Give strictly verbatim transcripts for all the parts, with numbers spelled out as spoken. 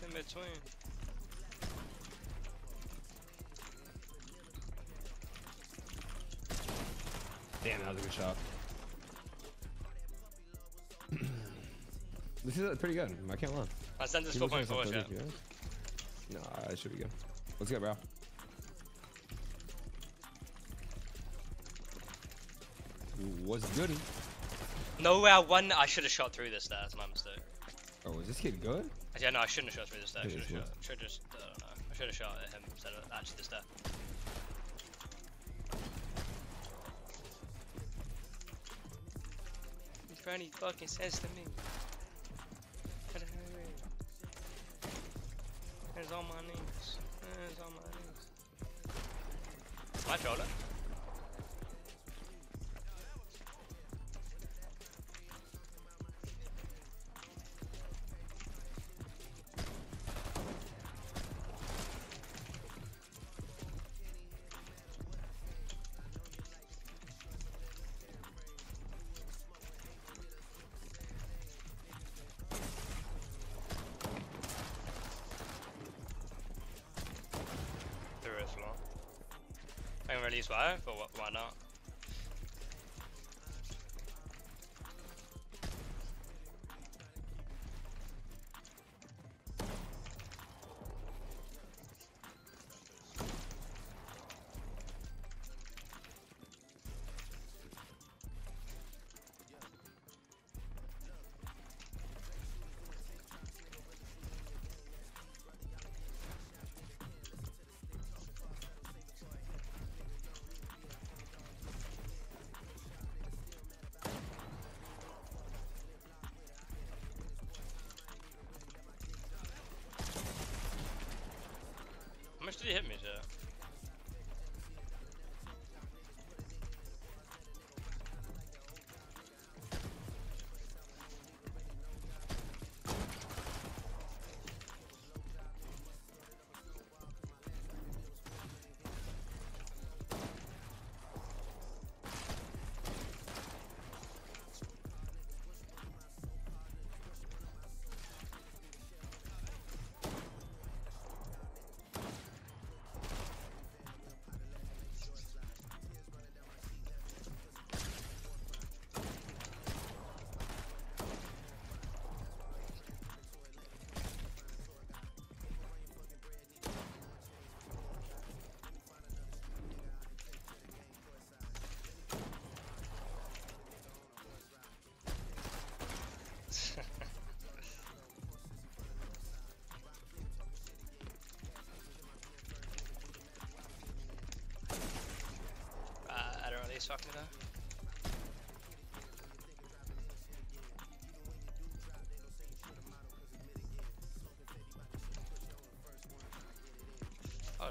It's in between. Damn, that was a good shot. This is pretty good. I can't lie. I sent this four point four, yeah. No, nah, it should be good. Let's go, bro. What's good? No way, I won. I should have shot through this there. That's my mistake. Oh, is this kid good? Yeah, no, I shouldn't have shot through this there. I should have shot. Should just. I don't know. I should have shot at him instead of actually this there. He's trying to fucking sense to me. There's all my knees. There's all my knees. My shoulder. I can release wire, but wh why not? How much did he hit me to? So I can, uh... oh, no.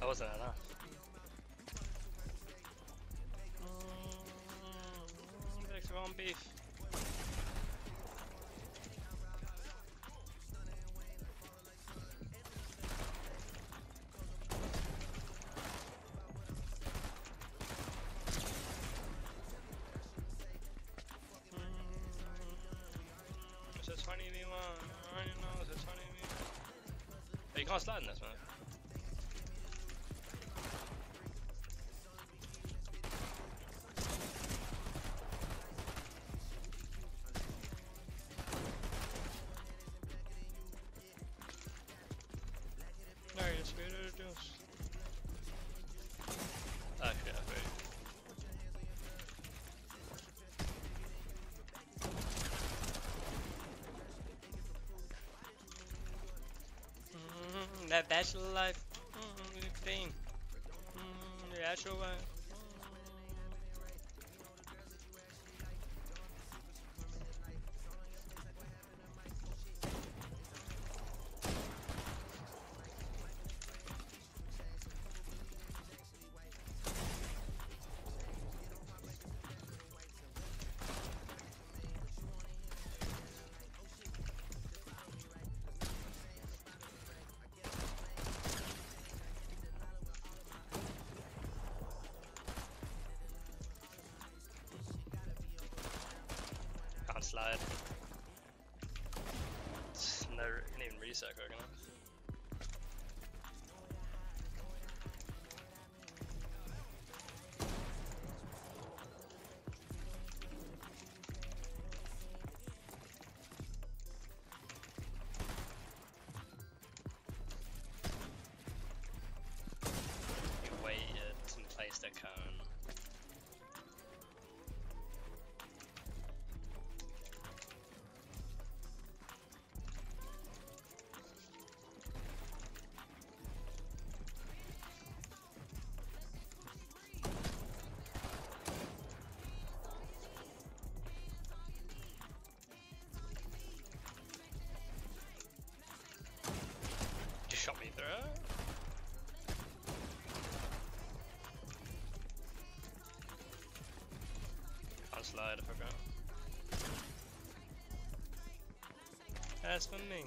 That wasn't enough. Mm, back to wrong beef. Mm, it's a twenty v one. I already know it's a twenty v one. Hey, you can't slide in this, man. Where are those? Actually, I'm ready. Mm-hmm, that bachelor life. Mm-hmm, the pain. Mm-hmm, the actual life. Slide. It's never, it didn't even reset quick enough. You wait it and place the cone. Shot me through. I'll slide if I go. That's for me.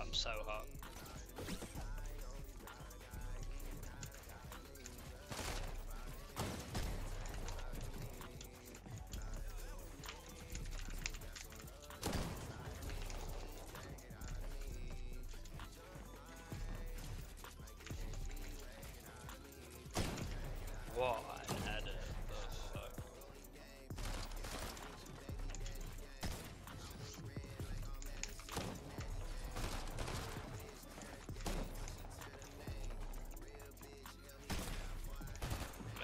I'm so hot. What an edit, the fuck.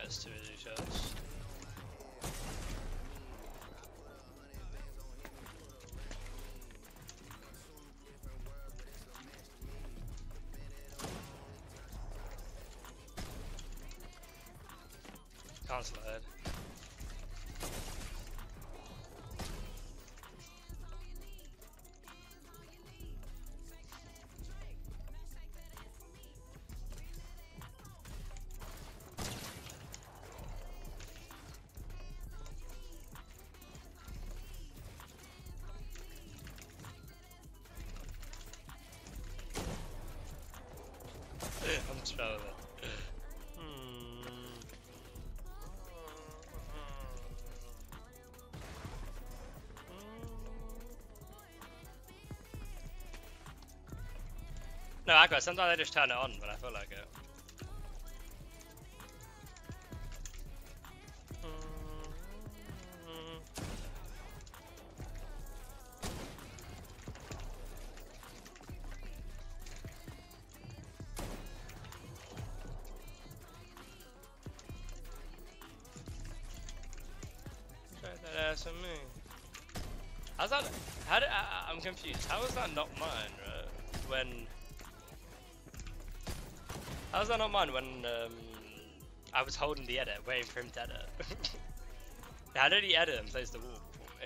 Missed two easy shots. Can't slide. I'm trying to. No, aqua, sometimes I just turn it on when I feel like it. Try that ass on me. How's that? How did I, I'm confused. How is that not mine, right? When. How's that not mine when um, I was holding the edit, waiting for him to edit? How did he edit and place the wall for me?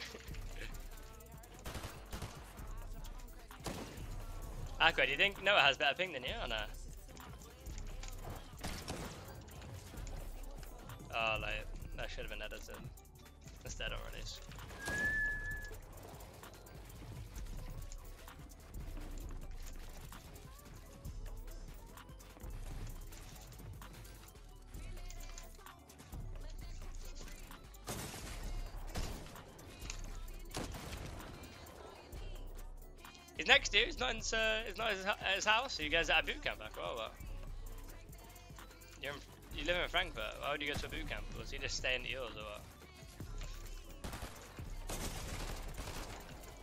Aqua, do you think Noah has better ping than you or no? Oh, like, that should have been edited. It's dead already. He's next to you, it's not, in, uh, it's not his, at his house, you guys at a boot camp back, well, well. You're in, you live in Frankfurt, why would you go to a boot camp? Was he just staying at yours or what?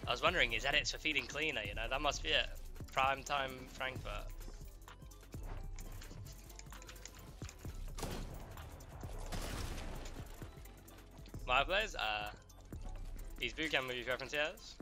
I was wondering, his edits for feeding cleaner, you know, that must be it. prime time Frankfurt. My plays are these bootcamp movies reference yes.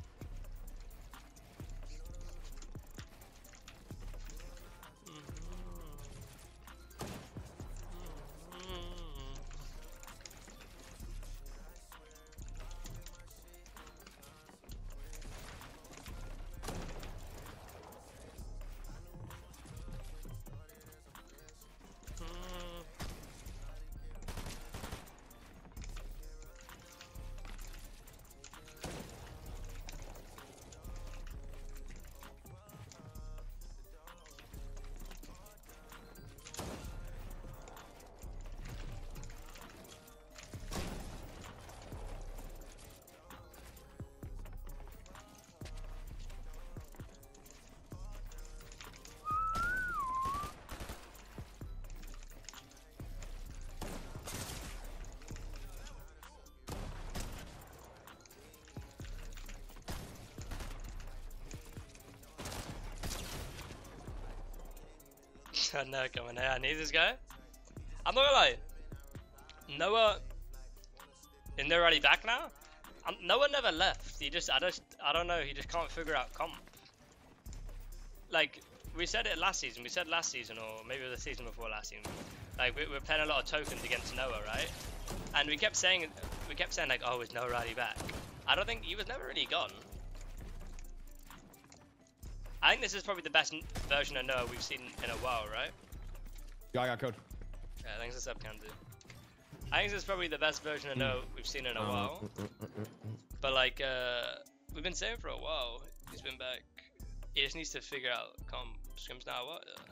I know coming here. I need this guy. I'm not gonna lie. Noah is Noah already back now? Um, Noah never left. He just I just I don't know. He just can't figure out comp. Like we said it last season. We said last season or maybe the season before last season. Like we, we're playing a lot of tokens against Noah, right? And we kept saying we kept saying like, oh, is Noah already back? I don't think he was never really gone. I think this is probably the best version of Noah we've seen in a while, right? Yeah, I got code. Yeah, thanks for sub, Kandu. I think this is probably the best version of Noah we've seen in a while. But like, uh, we've been saying for a while, he's been back. He just needs to figure out comp. Scrim's now what? Yeah.